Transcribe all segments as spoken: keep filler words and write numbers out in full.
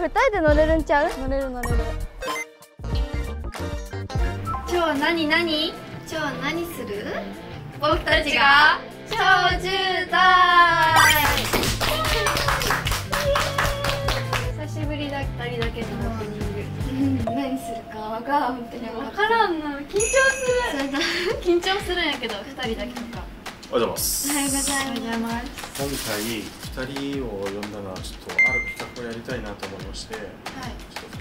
ふたりで乗れるんちゃう？乗れる乗れる。今日何何？今日何する？僕たちが超じゅう代。久しぶりだふたりだけのオープニング。何するかが本当に分からんな。緊張する。それだ緊張するんやけどふたりだけとか。おはようございます。おはようございます。今回ふたりを呼んだのはちょっとある企画をやりたいなと思いまして、はい、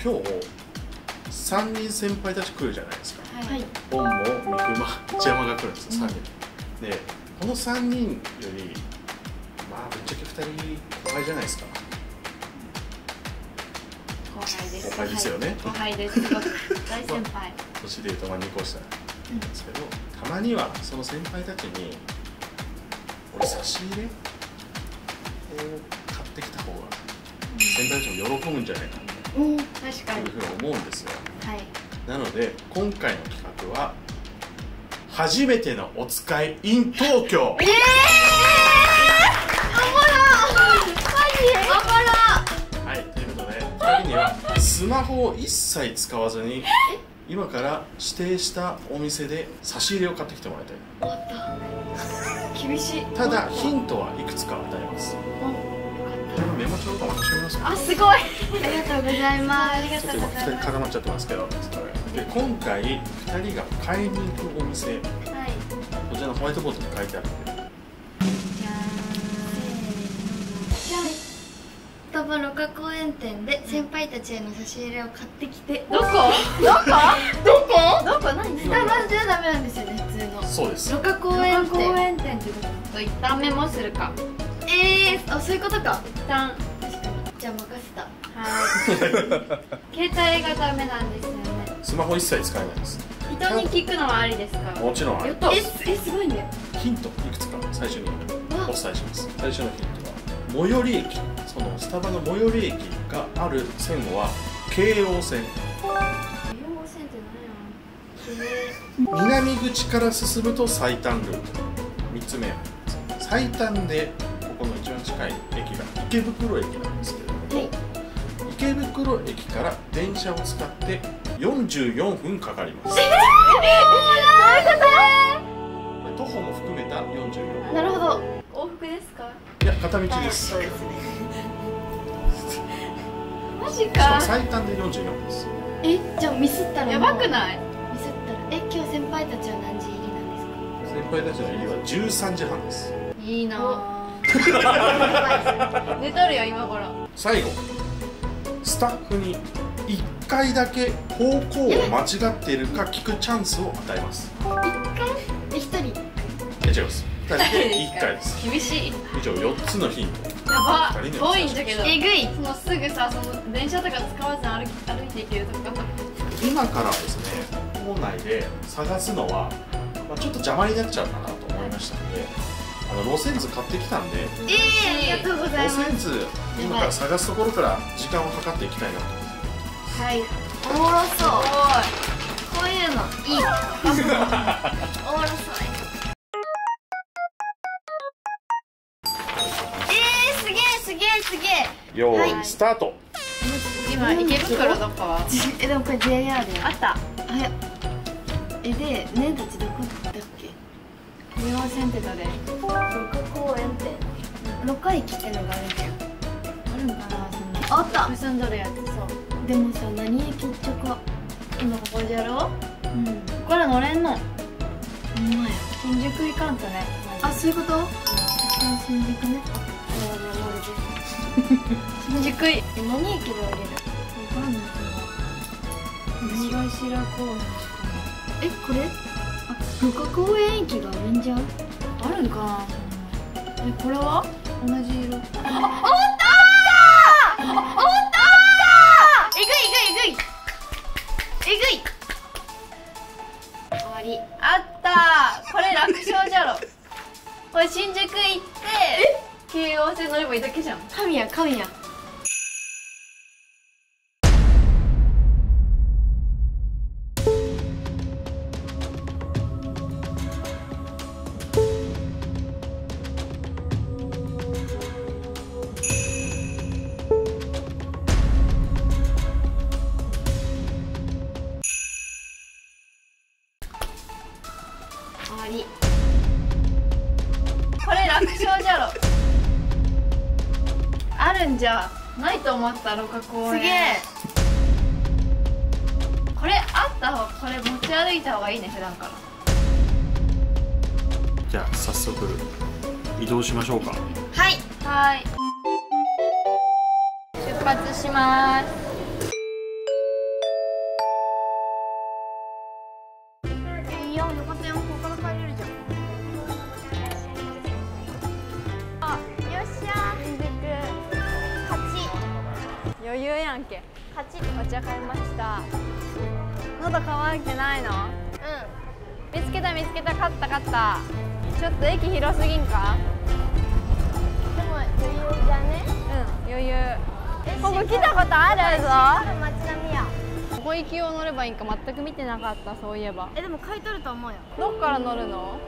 ちょっと今日さんにん先輩たち来るじゃないですか。はい、ボンボ、三熊、内山が来るんですよ。さんにん、うん、でこのさんにんよりまあぶっちゃけふたり後輩じゃないですか。後輩です。後輩ですよね。後輩です。大先輩。年でいうとまあにこしたなんですけど、うん、たまにはその先輩たちに。俺差し入れを買ってきた方が先輩たちも喜ぶんじゃないかなというふうに思うんですよ。はい、なので今回の企画は「初めてのおつかい in 東京」。ええー、おもろ、マジ？はい、ということでふたりにはスマホを一切使わずに今から指定したお店で差し入れを買ってきてもらいたい。終わった厳しい。ただヒントはいくつか与えます。メモ帳とか渡しますか。あ、すごい。ありがとうございます。ちょっと今ふたり固まっちゃってますけど。で今回ふたりが買いに行くお店、はい、こちらのホワイトボードに書いてあるので。じゃーん。双葉ろか公園店で先輩たちへの差し入れを買ってきて。どこ？どこ？どこ？どこ？何？下町じゃダメなんですよね。そうです。ろか公園店ってことと一旦メモするか。ええー、あ、そういうことか。一旦確かに。じゃあ任せた。はい。携帯がダメなんですよね。スマホ一切使えないです。人に聞くのはありですか。もちろんあり。え、え、すごいね。ヒントいくつか最初にお伝えします。最初のヒントは最寄り駅、そのスタバの最寄り駅がある線路は京王線。南口から進むと最短ルート、みっつめは最短でここの一番近い駅が池袋駅なんですけれども、池袋駅から電車を使ってよんじゅうよんぷんかかります。えー、徒歩も含めたよんじゅうよんぷん。なるほど。往復ですか。いや片道です。そうですね。マジか。最短でよんじゅうよんぷんです。え、じゃあミスったらやばくない？え、今日先輩たちは何時入りなんですか。先輩たちの入りはじゅうさんじはんです。いいなぁ寝とるよ今頃。最後スタッフにいっかいだけ方向を間違っているか聞くチャンスを与えます。いっかいえひとりえ違います。ふたりでいっかいです。厳しい。以上よっつのヒント。やば遠いんだけどえぐい。そのすぐさその電車とか使わず歩き歩いていけるとか。今からですね校内で探すのは、まあ、ちょっと邪魔になっちゃうかなと思いましたので、あの路線図買ってきたんで、えー、ありがとうございます。路線図今から探すところから時間を計っていきたいなと。はい、おもろそう。こういうのいいおもろそう。えー、すげえすげえすげえ。よーいスタート。今池袋どこ？え、でもこれ ジェイアール や。あった。早っ。えでねんたちどこだっけ？京王線ってどれ？ろか公園店。ろか駅ってのがあるんだよ。あるのかなその。あった。結んどるやつそう。でもさ何駅っちゃか。今ここじゃろ？うん。ここから乗れんの。ほんまや。新宿行かんとね。あ、そういうこと？うん。新宿ね。あ、そうだね。新宿い何駅で降りる？わかんないけど。何がしら公園。え、これ？あ、ろか公園駅が上んじゃう？あるんかな。え、これは？同じ色。あ、おったー！おったー！えぐいえぐいえぐい。えぐい。終わり。あったー。これ楽勝じゃろ。これ新宿行って。え？京王線乗ればいいだけじゃん。神や神や。鬼。これ楽勝じゃろ。あるんじゃないと思った。ろ過公園すげえ。これあった方、これ持ち歩いた方がいいね普段から。じゃあ早速移動しましょうか。はいはい、出発します。余裕やんけ。カチッとお茶買いました。喉乾いてないの？うん。見つけた見つけた、買った買った。ちょっと駅広すぎんか？でも余裕だね。うん余裕。ここ来たことあるぞ。街並みや。ここ行きを乗ればいいんか全く見てなかった。そういえば。えでも買い取ると思うよ。どっから乗るの？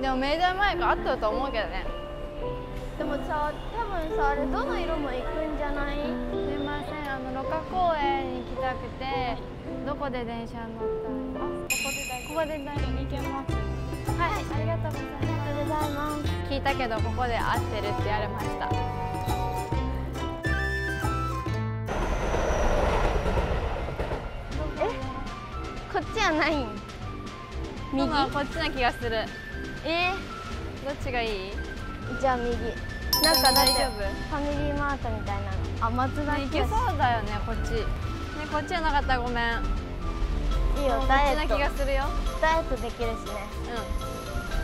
でも明大前からあっとると思うけどね。でもさ、多分さ、あれどの色も行くんじゃない？すいません、あの、ろ過公園に行きたくて、どこで電車に乗ったの？あ、ここで大丈夫。ここで大丈夫。行けます。はい、ありがとうございます。聞いたけど、ここで合ってるって言われました。え、こっちはないん？右？こっちな気がする。えー、どっちがいい？じゃあ右。なんか大丈夫？ファミリーマートみたいなの。あ、松田行けそうだよね、こっち。ね、こっちじゃなかったらごめん。いいよ、ダイエット。こっちな気がするよ。ダイエットできるしね。うん。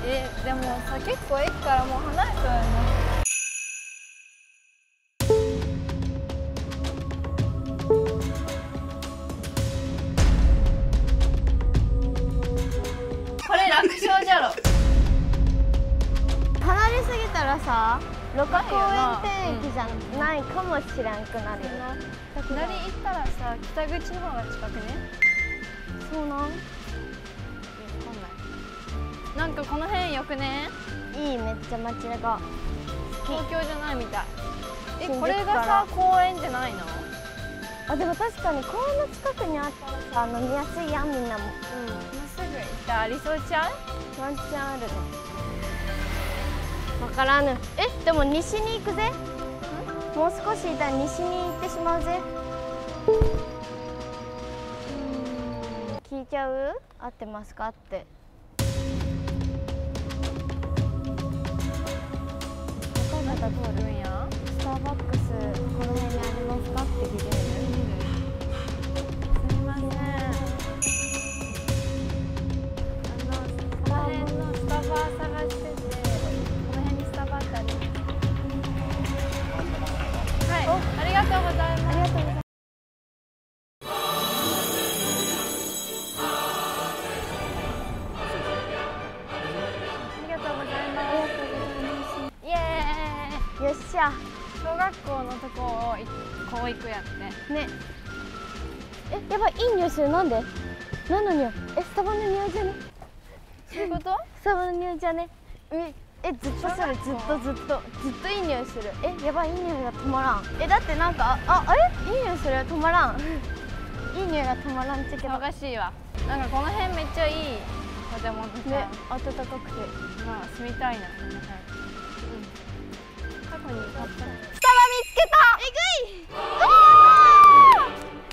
え、でもさ、結構駅からもう離れたよね。これ楽勝じゃろ。離れすぎたらさ、ろ過公園定域じゃないかもしれんくなるよな。左行ったらさ、北口の方が近くね。そうなん？わかんない。なんかこの辺よくね。いい、めっちゃ街が。東京じゃないみたい。え、これがさ、公園じゃないの？あ、でも確かに公園の近くにあったらさ、飲みやすいやん、みんなも。うん。もうすぐ行ったありそうちゃう？ワンチャンあるね。わからぬ。え、でも西に行くぜ。もう少しいたら西に行ってしまうぜ。聞いちゃう？合ってますかって。若い方通るんや。スターバックスこの辺にありますかって聞いてみる。すみません。あの、この辺のスタバ探して。ありがとうございます。イエーイ。よっしゃ。小学校のとこをこう行くやって。ね。え、やばい、いい匂いする。なんで？何の匂い？え、スタバの匂いじゃね？そういうこと？スタバの匂いじゃね？え。え、ずっとする、ずっとずっとずっといい匂いする。え、やばい、いい匂いが止まらん。え、だってなんか、あ、あれいい匂いする、止まらんいい匂いが止まらんちゃけど。おかしいわ。なんかこの辺めっちゃいい建物で、ね、暖かくて、まあ、住みたいな、うん、過去に買ったスタバ見つけた。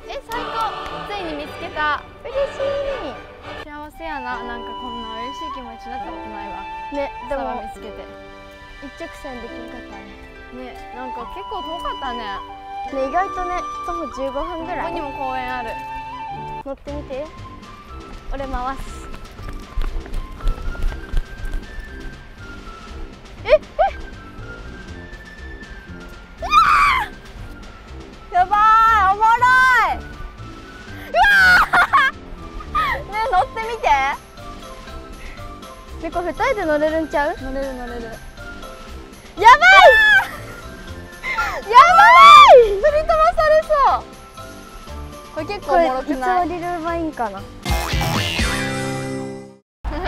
えぐい。え、最高。ついに見つけた。嬉しい。幸せやな、なんかこんな嬉しい気持ちになったことないわ。ね、でも見つけて一直線できんかったね。ね、なんか結構遠かったね。ね、意外とね、徒歩じゅうごふんぐらい。ここにも公園ある。乗ってみて。俺回す。え、え。うわー。やばーい、おもろい。うわー。乗ってみて。ね、これふたりで乗れるんちゃう？乗れる乗れる。やばいやばい、振り飛ばされそう。これ結構おもろくない？いつ降りればいいんかな。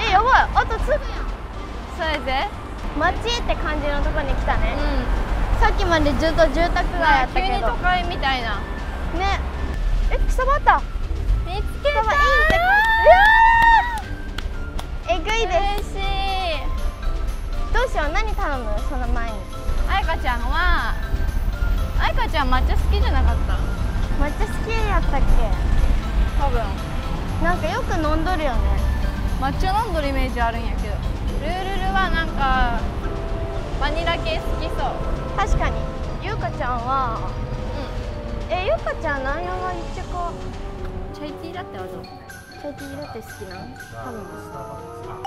え、やばい、あとすぐやん。そうやぜ。街って感じのとこに来たね、うん、さっきまでずっと住宅街やったけど、急に都会みたいなね。え、草場あった。見つけたー。いいって感じ。なんかよく飲んどるよね。抹茶飲んどるイメージあるんやけど。ルールルはなんかバニラ系好きそう。確かに。ゆうかちゃんはうんえゆうかちゃん何やがいっちゃかチャイティーラテあるの？チャイティーラテ好きなの？多分。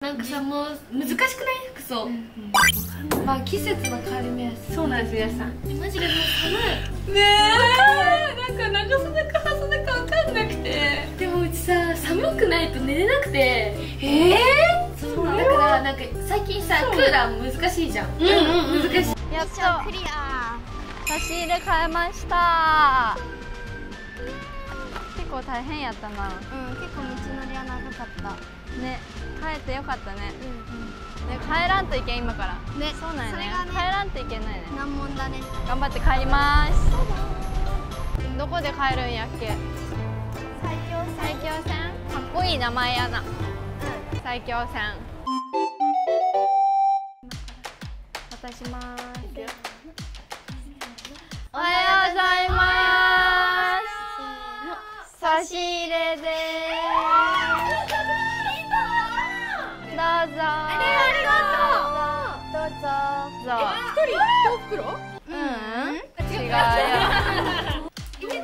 なんかさ、もう難しくない服装、うんうん、まあ季節の変わり目やし。そうなんです皆さん。マジでもう寒いねえ。なんか長袖か半袖か分かんなくて、でもうちさ寒くないと寝れなくて。ええー、そうなんだからなんか最近さクーラー難しいじゃん。うんうんうん難しい。やっとクリア。差し入れ買いました。結構大変やったな。うん結構道のりは長かったね。帰ってよかったね。うん、帰らんといけん今から。ね、そうなんやね。帰らんといけないね。難問だね。頑張って帰ります。どこで帰るんやっけ。埼京線。埼京線。かっこいい名前やな。うん、埼京線。渡します。おはようございます。差し入れでーす。どうぞ。ありがとう。どうぞ。一人一袋？うん。違うよ。入れたの？どう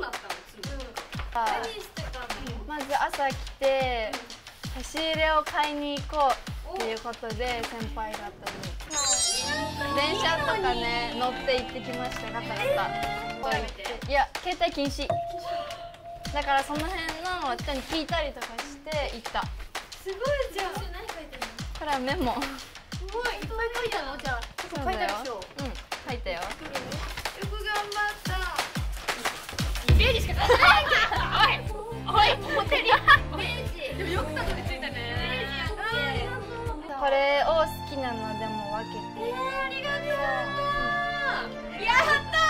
なったの？何してたの？まず朝来て差し入れを買いに行こうっていうことで先輩方に電車とかね乗って行ってきました。ガタガタ。いや携帯禁止。だからその辺の人に聞いたりとかして行った。すごいじゃん。何書いてるの？これはメモ。すごいいっぱい書いたのじゃあ。結構書いたでしょ。うん書いたよ。よく頑張った。ページしか書いてない。おいおいホテル。ページ。でもよくたどり着いたね。ページやった。これを好きなのでも分けて。えありがとう。やった。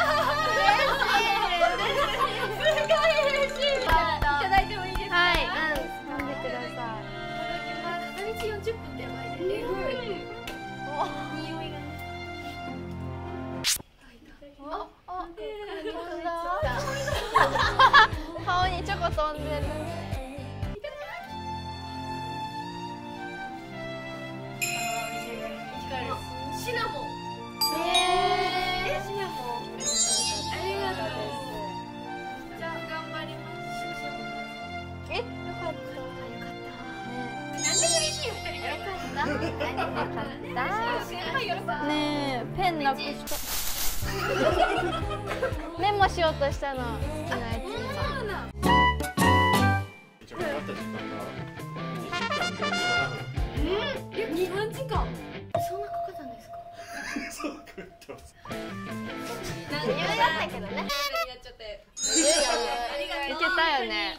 嬉しい。すごい嬉しい。いただいてもいいですか？はいうん。よんじゅっぷんで巻いてる。匂いが。あ、顔にチョコ飛んでる。シナモン。ええ、シナモン。ありがとう。じゃあ頑張ります。え、よかった。ねえペンなくしたメモしようとしたの好きなやつ。え何時間そんなかかったんですか？そうかかってます余裕だったけどね。いけたよね。